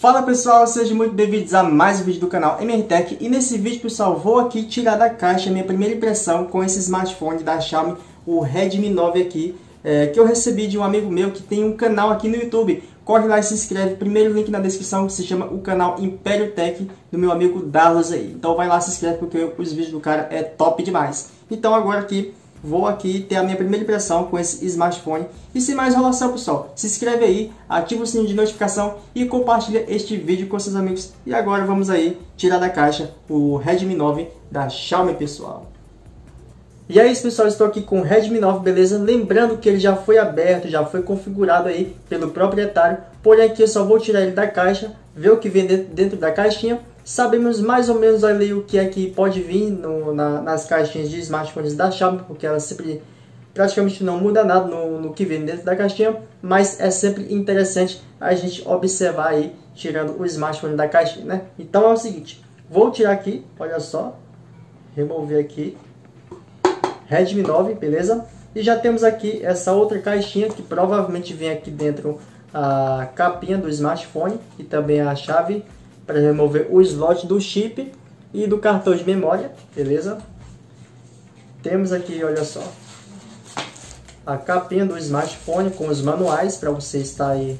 Fala pessoal, sejam muito bem-vindos a mais um vídeo do canal MR Tech. E nesse vídeo, pessoal, vou aqui tirar da caixa minha primeira impressão com esse smartphone da Xiaomi, o Redmi 9 aqui, que eu recebi de um amigo meu que tem um canal aqui no YouTube. Corre lá e se inscreve, primeiro link na descrição, que se chama o canal Império Tech, do meu amigo Darlos aí. Então vai lá, se inscreve, porque os vídeos do cara é top demais. Então agora aqui, vou aqui ter a minha primeira impressão com esse smartphone. E sem mais enrolação, pessoal, se inscreve aí, ativa o sininho de notificação e compartilha este vídeo com seus amigos. E agora vamos aí tirar da caixa o Redmi 9 da Xiaomi, pessoal. E é isso, pessoal, estou aqui com o Redmi 9, beleza? Lembrando que ele já foi aberto, já foi configurado aí pelo proprietário. Porém aqui eu só vou tirar ele da caixa, ver o que vem dentro da caixinha. Sabemos mais ou menos ali o que é que pode vir nas caixinhas de smartphones da Xiaomi, porque ela sempre praticamente não muda nada no que vem dentro da caixinha. Mas é sempre interessante a gente observar aí, tirando o smartphone da caixinha, né? Então é o seguinte, vou tirar aqui, olha só, remover aqui. Redmi 9, beleza? E já temos aqui essa outra caixinha que provavelmente vem aqui dentro a capinha do smartphone e também a chave para remover o slot do chip e do cartão de memória, beleza? Temos aqui, olha só, a capinha do smartphone com os manuais para você estar aí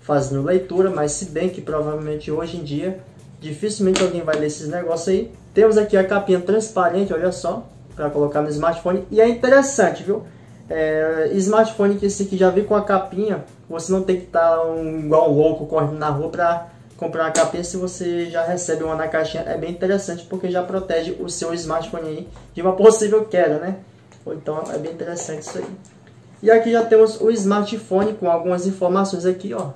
fazendo leitura, mas se bem que provavelmente hoje em dia dificilmente alguém vai ler esses negócios aí. Temos aqui a capinha transparente, olha só, para colocar no smartphone. E é interessante, viu? Smartphone que esse que já vem com a capinha, você não tem que estar igual um louco correndo na rua para comprar uma capinha. Se você já recebe uma na caixinha, é bem interessante, porque já protege o seu smartphone aí de uma possível queda, né? Então é bem interessante isso aí. E aqui já temos o smartphone com algumas informações aqui, ó,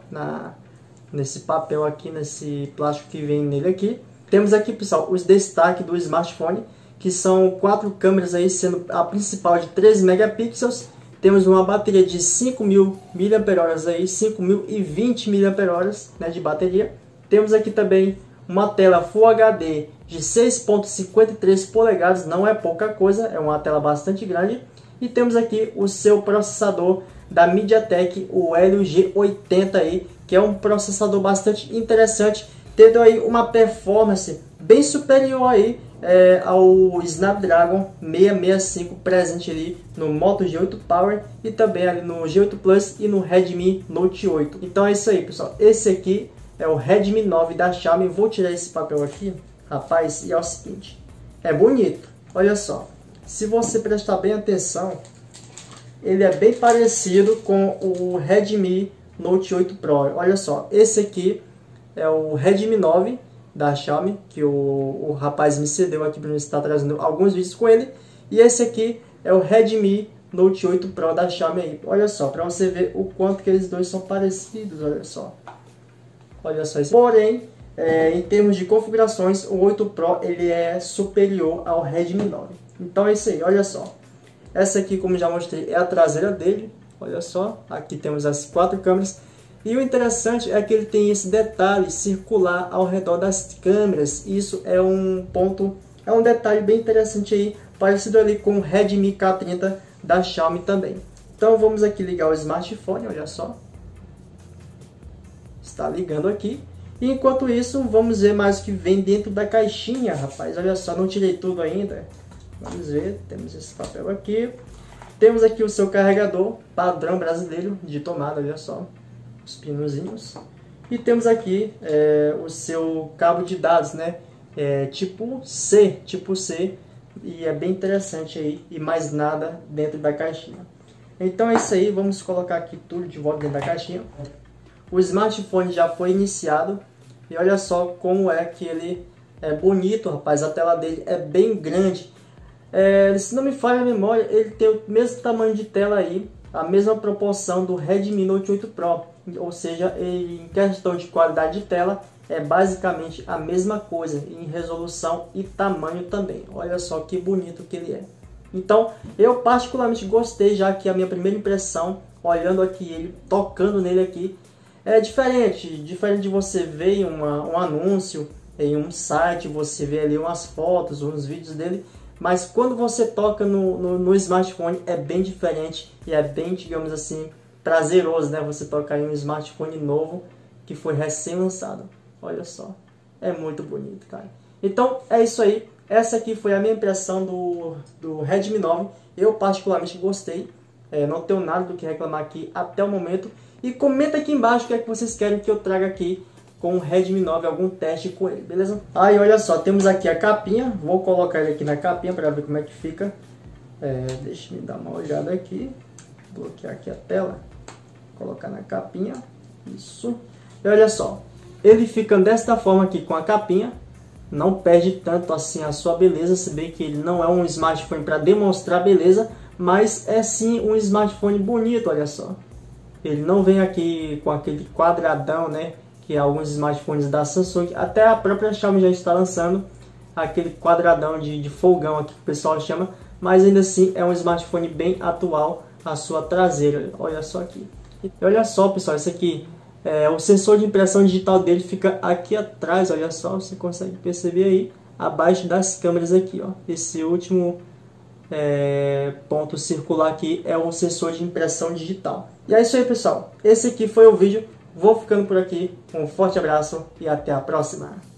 nesse papel aqui, nesse plástico que vem nele aqui. Temos aqui, pessoal, os destaques do smartphone, que são 4 câmeras aí, sendo a principal de 13 megapixels. Temos uma bateria de 5.000 mAh aí, 5.020 mAh, né, de bateria. Temos aqui também uma tela Full HD de 6.53 polegadas, não é pouca coisa, é uma tela bastante grande. E temos aqui o seu processador da MediaTek, o Helio G80 aí, que é um processador bastante interessante, tendo aí uma performance bem superior aí ao Snapdragon 665 presente ali no Moto G8 Power e também ali no G8 Plus e no Redmi Note 8. Então é isso aí, pessoal, esse aqui é o Redmi 9 da Xiaomi. Vou tirar esse papel aqui, rapaz, e é o seguinte, é bonito, olha só. Se você prestar bem atenção, ele é bem parecido com o Redmi Note 8 Pro, olha só. Esse aqui é o Redmi 9 da Xiaomi, que o rapaz me cedeu aqui para eu estar trazendo alguns vídeos com ele. E esse aqui é o Redmi Note 8 Pro da Xiaomi aí. Olha só, para você ver o quanto que eles dois são parecidos, olha só. Olha só isso. Porém, em termos de configurações, o 8 Pro ele é superior ao Redmi 9. Então é isso aí, olha só. Essa aqui, como já mostrei, é a traseira dele. Olha só, aqui temos as 4 câmeras. E o interessante é que ele tem esse detalhe circular ao redor das câmeras. Isso é um ponto, é um detalhe bem interessante aí, parecido ali com o Redmi K30 da Xiaomi também. Então vamos aqui ligar o smartphone, olha só. Está ligando aqui. E enquanto isso, vamos ver mais o que vem dentro da caixinha, rapaz. Olha só, não tirei tudo ainda. Vamos ver, temos esse papel aqui. Temos aqui o seu carregador padrão brasileiro de tomada, olha só. Os pinozinhos. E temos aqui o seu cabo de dados, né, tipo C, e é bem interessante aí. E mais nada dentro da caixinha. Então é isso aí, vamos colocar aqui tudo de volta dentro da caixinha. O smartphone já foi iniciado e olha só como é que ele é bonito, rapaz. A tela dele é bem grande, se não me falha a memória, ele tem o mesmo tamanho de tela aí, a mesma proporção do Redmi Note 8 Pro, ou seja, em questão de qualidade de tela, é basicamente a mesma coisa, em resolução e tamanho também. Olha só que bonito que ele é. Então, eu particularmente gostei, já que a minha primeira impressão, olhando aqui ele, tocando nele aqui, é diferente de você ver em um anúncio, em um site, você vê ali umas fotos, uns vídeos dele. Mas quando você toca no smartphone é bem diferente e é bem, digamos assim, prazeroso, né? Você tocar em um smartphone novo que foi recém-lançado. Olha só, é muito bonito, cara. Então, é isso aí. Essa aqui foi a minha impressão do Redmi 9. Eu particularmente gostei. Não tenho nada do que reclamar aqui até o momento. E comenta aqui embaixo o que é que vocês querem que eu traga aqui com o Redmi 9, algum teste com ele, beleza? Aí, olha só, temos aqui a capinha. Vou colocar ele aqui na capinha para ver como é que fica. Deixa eu dar uma olhada aqui. Bloquear aqui a tela. Colocar na capinha. Isso. E olha só, ele fica desta forma aqui com a capinha. Não perde tanto assim a sua beleza, se bem que ele não é um smartphone para demonstrar beleza, mas é sim um smartphone bonito, olha só. Ele não vem aqui com aquele quadradão, né, que alguns smartphones da Samsung, até a própria Xiaomi já está lançando aquele quadradão de folgão aqui que o pessoal chama, mas ainda assim é um smartphone bem atual a sua traseira, olha só aqui. E olha só, pessoal, esse aqui é o sensor de impressão digital dele, fica aqui atrás, olha só, você consegue perceber aí, abaixo das câmeras aqui, ó. Esse último ponto circular aqui é um sensor de impressão digital. E é isso aí, pessoal. Esse aqui foi o vídeo. Vou ficando por aqui. Um forte abraço e até a próxima.